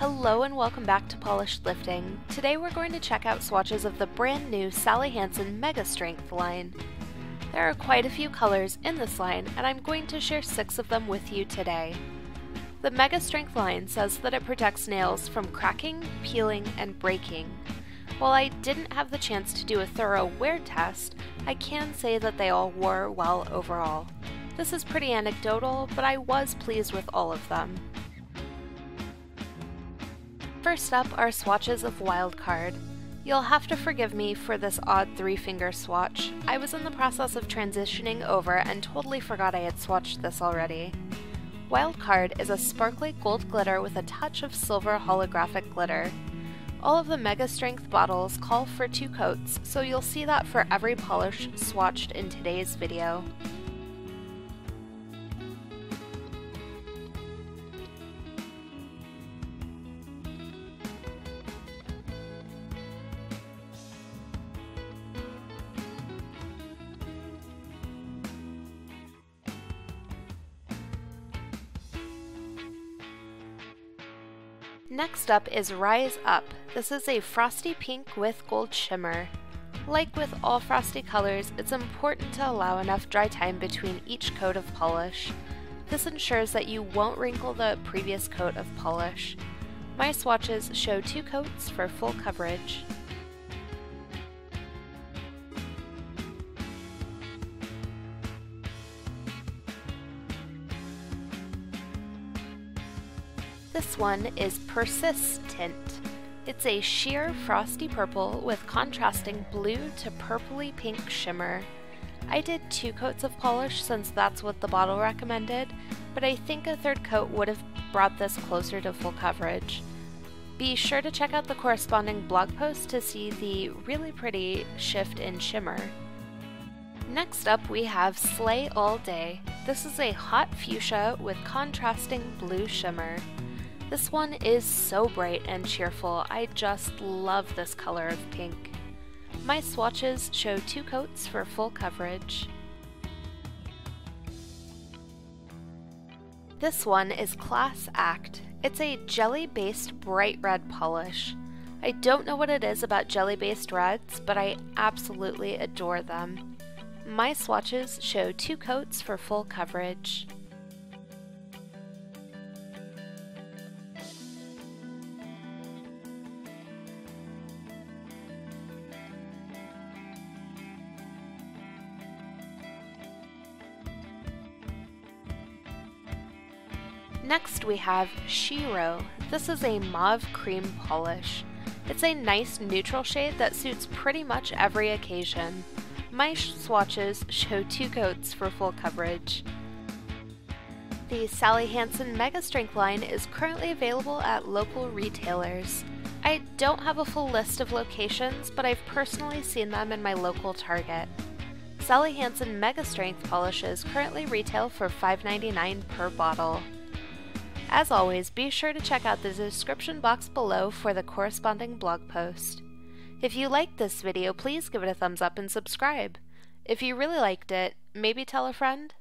Hello and welcome back to Polished Lifting. Today we're going to check out swatches of the brand new Sally Hansen Mega Strength line. There are quite a few colors in this line and I'm going to share 6 of them with you today. The Mega Strength line says that it protects nails from cracking, peeling, and breaking. While I didn't have the chance to do a thorough wear test, I can say that they all wore well overall. This is pretty anecdotal, but I was pleased with all of them. First up are swatches of Wild Card. You'll have to forgive me for this odd 3-finger swatch. I was in the process of transitioning over and totally forgot I had swatched this already. Wild Card is a sparkly gold glitter with a touch of silver holographic glitter. All of the Mega Strength bottles call for 2 coats, so you'll see that for every polish swatched in today's video. Next up is Rise Up. This is a frosty pink with gold shimmer. Like with all frosty colors, it's important to allow enough dry time between each coat of polish. This ensures that you won't wrinkle the previous coat of polish. My swatches show 2 coats for full coverage. This one is Persis-tint. It's a sheer frosty purple with contrasting blue to purpley pink shimmer. I did 2 coats of polish since that's what the bottle recommended, but I think a 3rd coat would have brought this closer to full coverage. Be sure to check out the corresponding blog post to see the really pretty shift in shimmer. Next up we have Slay All Day. This is a hot fuchsia with contrasting blue shimmer. This one is so bright and cheerful, I just love this color of pink. My swatches show 2 coats for full coverage. This one is Class Act. It's a jelly-based bright red polish. I don't know what it is about jelly-based reds, but I absolutely adore them. My swatches show 2 coats for full coverage. Next we have She-ro. This is a mauve cream polish. It's a nice neutral shade that suits pretty much every occasion. My swatches show 2 coats for full coverage. The Sally Hansen Mega Strength line is currently available at local retailers. I don't have a full list of locations, but I've personally seen them in my local Target. Sally Hansen Mega Strength polishes currently retail for $5.99 per bottle. As always, be sure to check out the description box below for the corresponding blog post. If you liked this video, please give it a thumbs up and subscribe. If you really liked it, maybe tell a friend.